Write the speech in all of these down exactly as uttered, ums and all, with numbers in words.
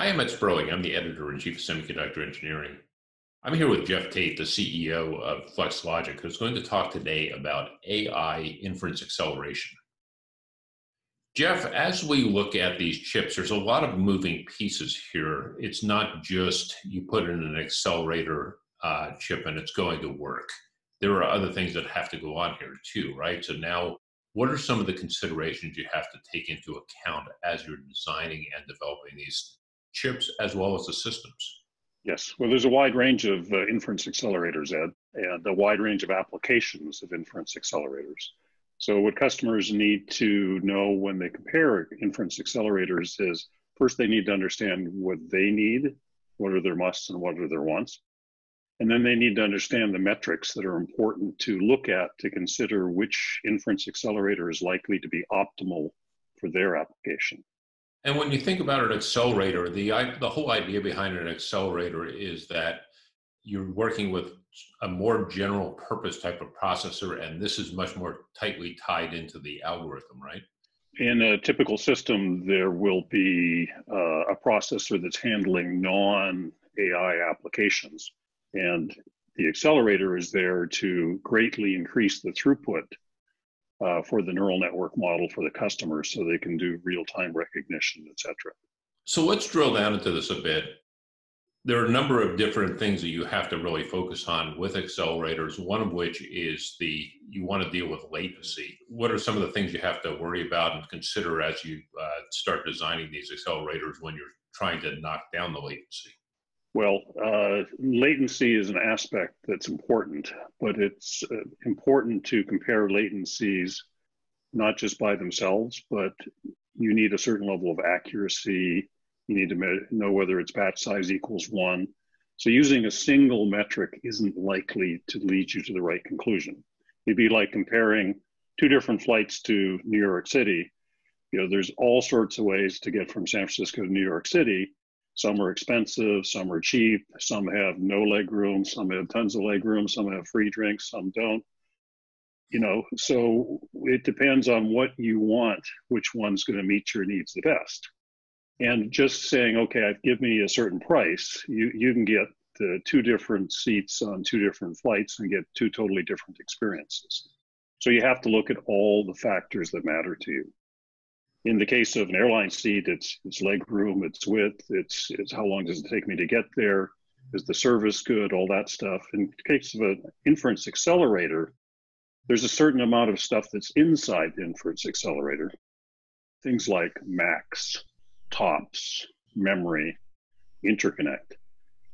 Hi, I'm Ed Sperling. I'm the editor-in-chief of Semiconductor Engineering. I'm here with Geoff Tate, the C E O of FlexLogic, who's going to talk today about A I inference acceleration. Geoff, as we look at these chips, there's a lot of moving pieces here. It's not just you put in an accelerator uh, chip and it's going to work. There are other things that have to go on here too, right? So now, what are some of the considerations you have to take into account as you're designing and developing these chips as well as the systems? Yes, well, there's a wide range of uh, inference accelerators, Ed, and a wide range of applications of inference accelerators. So what customers need to know when they compare inference accelerators is, first, they need to understand what they need, what are their musts and what are their wants. And then they need to understand the metrics that are important to look at to consider which inference accelerator is likely to be optimal for their application. And when you think about an accelerator, the, the whole idea behind an accelerator is that you're working with a more general purpose type of processor, and this is much more tightly tied into the algorithm, right? In a typical system, there will be uh, a processor that's handling non-A I applications, and the accelerator is there to greatly increase the throughput Uh, for the neural network model for the customer so they can do real-time recognition, et cetera. So let's drill down into this a bit. There are a number of different things that you have to really focus on with accelerators, one of which is the, you want to deal with latency. What are some of the things you have to worry about and consider as you uh, start designing these accelerators when you're trying to knock down the latency? Well, uh, latency is an aspect that's important, but it's uh, important to compare latencies not just by themselves, but you need a certain level of accuracy. You need to know whether its batch size equals one. So using a single metric isn't likely to lead you to the right conclusion. It'd be like comparing two different flights to New York City. You know, there's all sorts of ways to get from San Francisco to New York City. Some are expensive, some are cheap, some have no leg room, some have tons of leg room, some have free drinks, some don't. You know, so it depends on what you want, which one's going to meet your needs the best. And just saying, okay, give me a certain price, you, you can get uh, two different seats on two different flights and get two totally different experiences. So you have to look at all the factors that matter to you. In the case of an airline seat, it's, it's leg room, it's width, it's, it's how long does it take me to get there, is the service good, all that stuff. In the case of an inference accelerator, there's a certain amount of stuff that's inside the inference accelerator. Things like max, tops, memory, interconnect.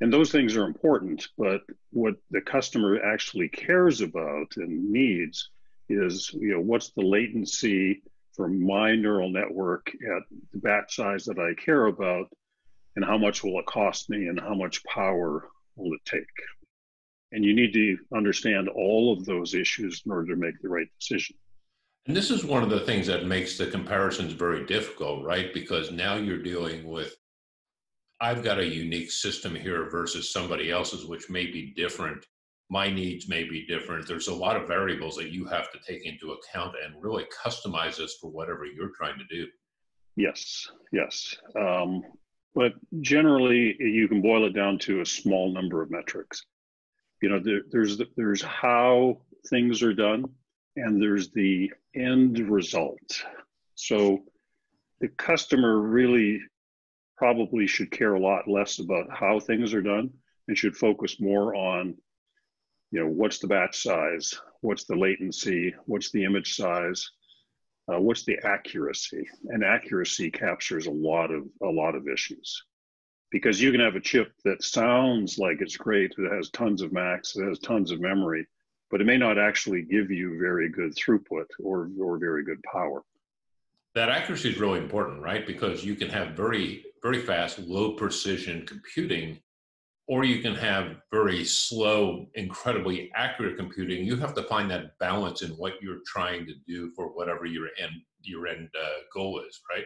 And those things are important, but what the customer actually cares about and needs is, you know, what's the latency for my neural network at the batch size that I care about, and how much will it cost me, and how much power will it take? And you need to understand all of those issues in order to make the right decision. And this is one of the things that makes the comparisons very difficult, right? Because now you're dealing with, I've got a unique system here versus somebody else's, which may be different. My needs may be different. There's a lot of variables that you have to take into account and really customize this for whatever you're trying to do. Yes, yes. Um, but generally, you can boil it down to a small number of metrics. You know, there, there's, there's how things are done, and there's the end result. So the customer really probably should care a lot less about how things are done and should focus more on, you know, what's the batch size? What's the latency? What's the image size? Uh, what's the accuracy? And accuracy captures a lot of a lot of issues, because you can have a chip that sounds like it's great, that has tons of max, that has tons of memory, but it may not actually give you very good throughput or or very good power. That accuracy is really important, right? Because you can have very very fast, low precision computing, or you can have very slow, incredibly accurate computing. You have to find that balance in what you're trying to do for whatever your end, your end uh, goal is, right?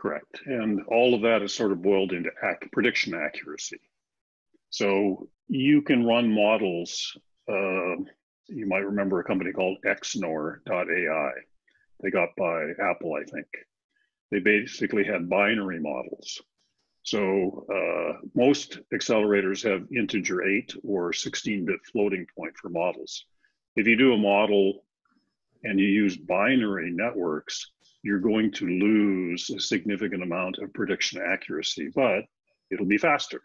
Correct. And all of that is sort of boiled into ac- prediction accuracy. So you can run models. Uh, you might remember a company called X N O R dot A I. They got by Apple, I think. They basically had binary models. So uh, most accelerators have integer eight or sixteen bit floating point for models. If you do a model and you use binary networks, you're going to lose a significant amount of prediction accuracy, but it'll be faster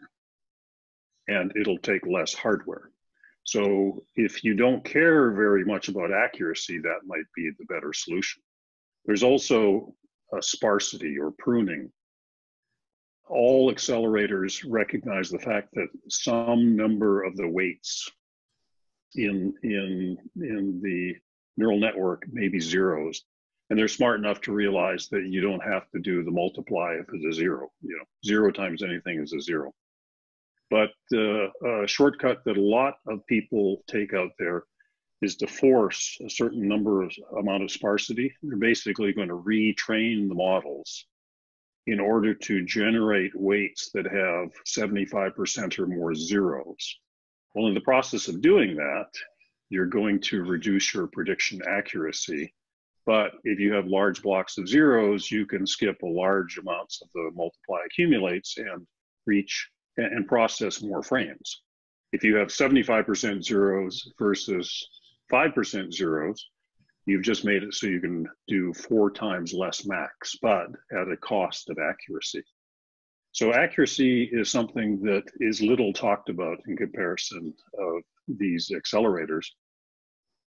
and it'll take less hardware. So if you don't care very much about accuracy, that might be the better solution. There's also a sparsity or pruning. All accelerators recognize the fact that some number of the weights in, in, in the neural network may be zeros. And they're smart enough to realize that you don't have to do the multiply if it's a zero. You know, zero times anything is a zero. But uh, a shortcut that a lot of people take out there is to force a certain number of amount of sparsity. They're basically going to retrain the models in order to generate weights that have seventy-five percent or more zeros. Well, in the process of doing that, you're going to reduce your prediction accuracy. But if you have large blocks of zeros, you can skip a large amounts of the multiply accumulates and reach and process more frames. If you have seventy-five percent zeros versus five percent zeros, you've just made it so you can do four times less max, but at a cost of accuracy. So accuracy is something that is little talked about in comparison of these accelerators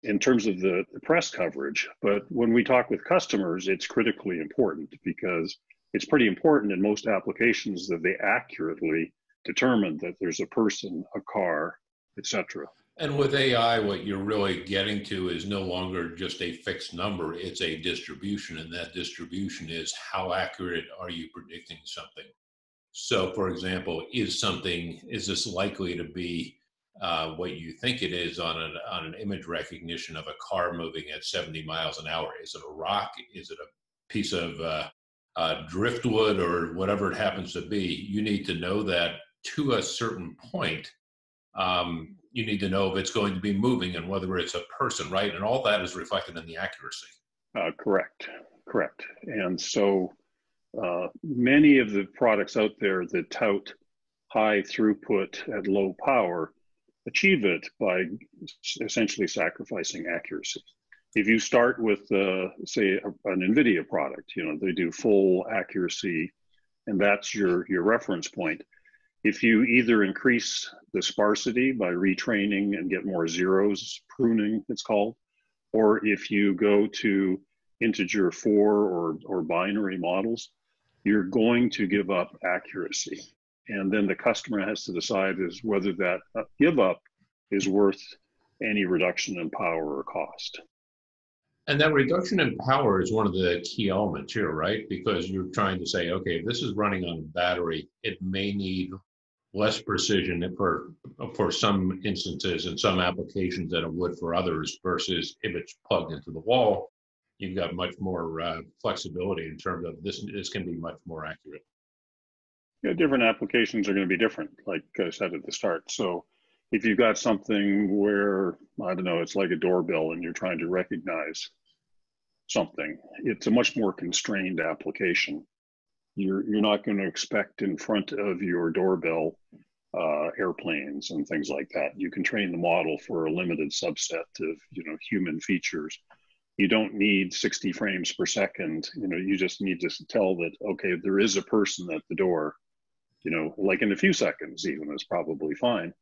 in terms of the, the press coverage. But when we talk with customers, it's critically important because it's pretty important in most applications that they accurately determine that there's a person, a car, et cetera. And with A I, what you're really getting to is no longer just a fixed number, it's a distribution, and that distribution is how accurate are you predicting something. So for example, is something, is this likely to be Uh, what you think it is on an, on an image recognition of a car moving at seventy miles an hour. Is it a rock? Is it a piece of uh, uh, driftwood or whatever it happens to be? You need to know that to a certain point. Um, you need to know if it's going to be moving and whether it's a person, right? And all that is reflected in the accuracy. Uh, correct, correct. And so uh, many of the products out there that tout high throughput at low power achieve it by essentially sacrificing accuracy. If you start with, uh, say, a, an NVIDIA product, you know, they do full accuracy, and that's your, your reference point. If you either increase the sparsity by retraining and get more zeros, pruning it's called, or if you go to integer four or, or binary models, you're going to give up accuracy. And then the customer has to decide is whether that give up is worth any reduction in power or cost. And that reduction in power is one of the key elements here, right? Because you're trying to say, okay, if this is running on a battery, it may need less precision for, for some instances and some applications than it would for others, versus if it's plugged into the wall, you've got much more uh, flexibility in terms of this, this can be much more accurate. You know, different applications are going to be different, like I said at the start. So if you've got something where, I don't know, it's like a doorbell and you're trying to recognize something, it's a much more constrained application. You're, you're not going to expect in front of your doorbell uh, airplanes and things like that. You can train the model for a limited subset of, you know, human features. You don't need sixty frames per second. You know, you just need to tell that, okay, there is a person at the door. You know, like in a few seconds even is probably fine.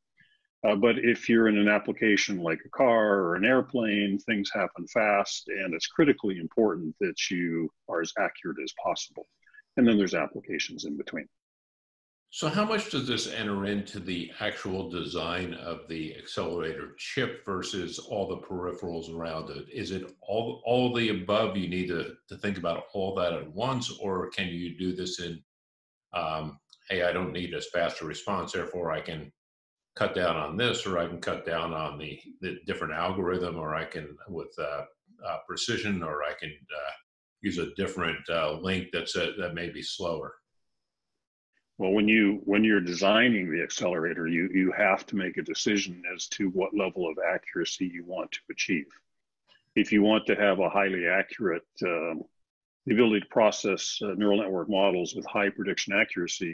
Uh, but if you're in an application like a car or an airplane, things happen fast, and it's critically important that you are as accurate as possible. And then there's applications in between. So how much does this enter into the actual design of the accelerator chip versus all the peripherals around it? Is it all, all the above? You need to, to think about all that at once, or can you do this in, um, hey, I don't need as fast a response, therefore I can cut down on this, or I can cut down on the, the different algorithm, or I can with uh, uh, precision, or I can uh, use a different uh, link that's a, that may be slower? Well, when you when you're designing the accelerator, you you have to make a decision as to what level of accuracy you want to achieve. If you want to have a highly accurate, um, the ability to process uh, neural network models with high prediction accuracy,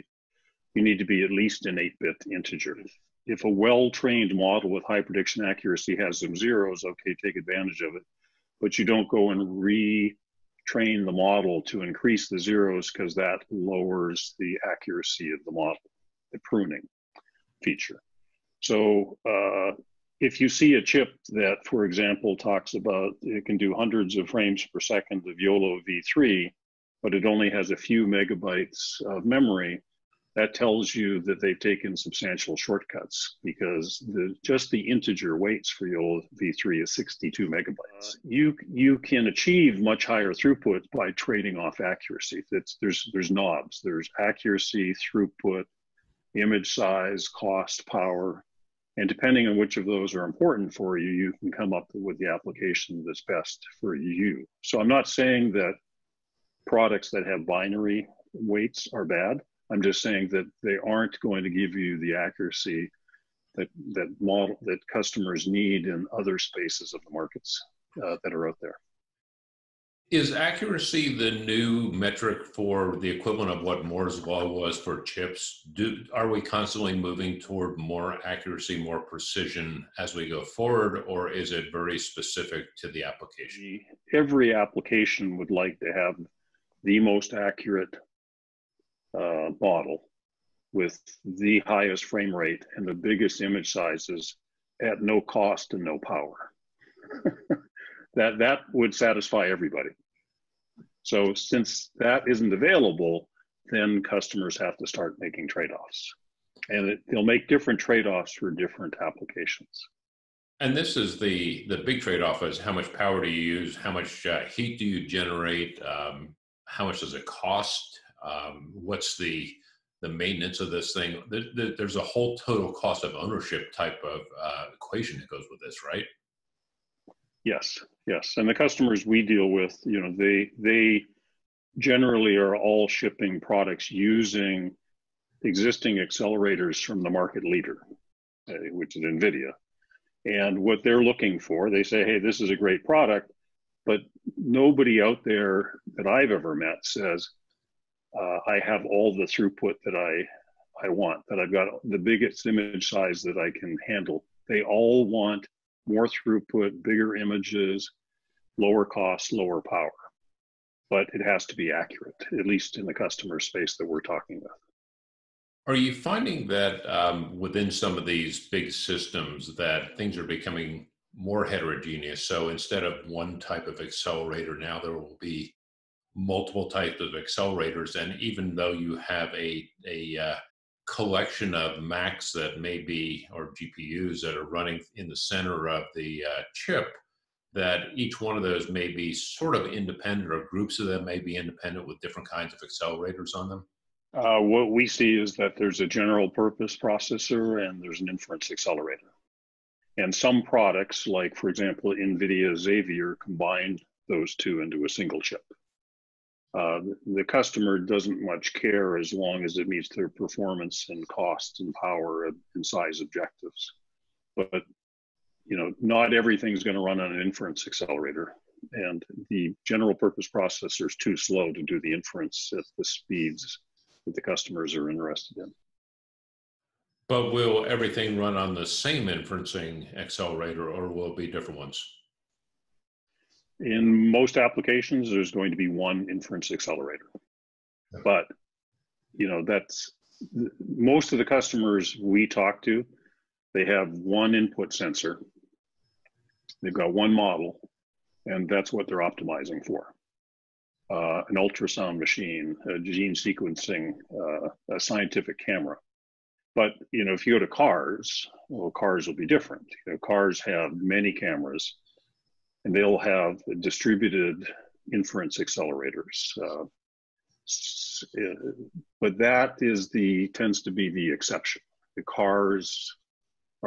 you need to be at least an eight bit integer. If a well-trained model with high prediction accuracy has some zeros, okay, take advantage of it. But you don't go and retrain the model to increase the zeros, because that lowers the accuracy of the model, the pruning feature. So uh, if you see a chip that, for example, talks about it can do hundreds of frames per second of YOLO V three, but it only has a few megabytes of memory, that tells you that they've taken substantial shortcuts, because the, just the integer weights for YOLO V three is sixty-two megabytes. You, you can achieve much higher throughput by trading off accuracy. It's, there's, there's knobs. There's accuracy, throughput, image size, cost, power. And depending on which of those are important for you, you can come up with the application that's best for you. So I'm not saying that products that have binary weights are bad. I'm just saying that they aren't going to give you the accuracy that that model that customers need in other spaces of the markets uh, that are out there. Is accuracy the new metric for the equivalent of what Moore's law was for chips? Do, are we constantly moving toward more accuracy, more precision as we go forward, or is it very specific to the application? Every application would like to have the most accurate Uh, model with the highest frame rate and the biggest image sizes at no cost and no power. that that would satisfy everybody. So since that isn't available, then customers have to start making trade-offs, and it, they'll make different trade-offs for different applications. And this is the the big trade-off: is how much power do you use, how much uh, heat do you generate, um, how much does it cost? Um, what's the the maintenance of this thing? There, there, there's a whole total cost of ownership type of uh, equation that goes with this, right? Yes, yes. And the customers we deal with, you know, they they generally are all shipping products using existing accelerators from the market leader, uh, which is NVIDIA. And what they're looking for, they say, hey, this is a great product, but nobody out there that I've ever met says, Uh, I have all the throughput that I, I want, that I've got the biggest image size that I can handle. They all want more throughput, bigger images, lower cost, lower power. But it has to be accurate, at least in the customer space that we're talking with. Are you finding that um, within some of these big systems that things are becoming more heterogeneous? So instead of one type of accelerator, now there will be multiple types of accelerators, and even though you have a a uh, collection of Macs that may be, or G P Us that are running in the center of the uh, chip, that each one of those may be sort of independent, or groups of them may be independent with different kinds of accelerators on them? Uh, what we see is that there's a general purpose processor and there's an inference accelerator. And some products, like for example, NVIDIA Xavier, combined those two into a single chip. Uh, the customer doesn't much care as long as it meets their performance and cost and power and size objectives. But, you know, not everything's going to run on an inference accelerator. And the general purpose processor is too slow to do the inference at the speeds that the customers are interested in. But will everything run on the same inferencing accelerator, or will it be different ones? In most applications, there's going to be one inference accelerator, but you know, that's most of the customers we talk to, they have one input sensor, they've got one model, and that's what they're optimizing for. Uh, an ultrasound machine, a gene sequencing, uh, a scientific camera. But you know, if you go to cars, well, cars will be different. You know, cars have many cameras, and they'll have distributed inference accelerators. Uh, but that is the, tends to be the exception. The cars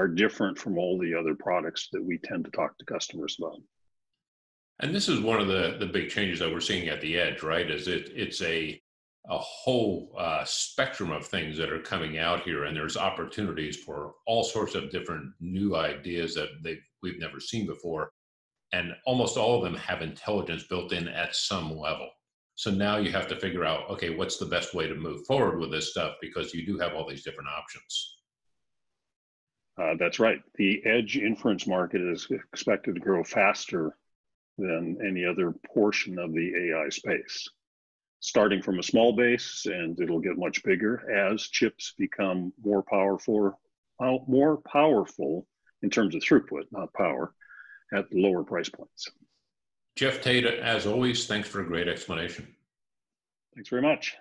are different from all the other products that we tend to talk to customers about. And this is one of the, the big changes that we're seeing at the edge, right? Is it, it's a, a whole uh, spectrum of things that are coming out here, and there's opportunities for all sorts of different new ideas that they, we've never seen before. And almost all of them have intelligence built in at some level. So now you have to figure out, okay, what's the best way to move forward with this stuff, because you do have all these different options. Uh, that's right. The edge inference market is expected to grow faster than any other portion of the A I space, starting from a small base, and it'll get much bigger as chips become more powerful, more powerful in terms of throughput, not power, at lower price points. Geoff Tate, as always, thanks for a great explanation. Thanks very much.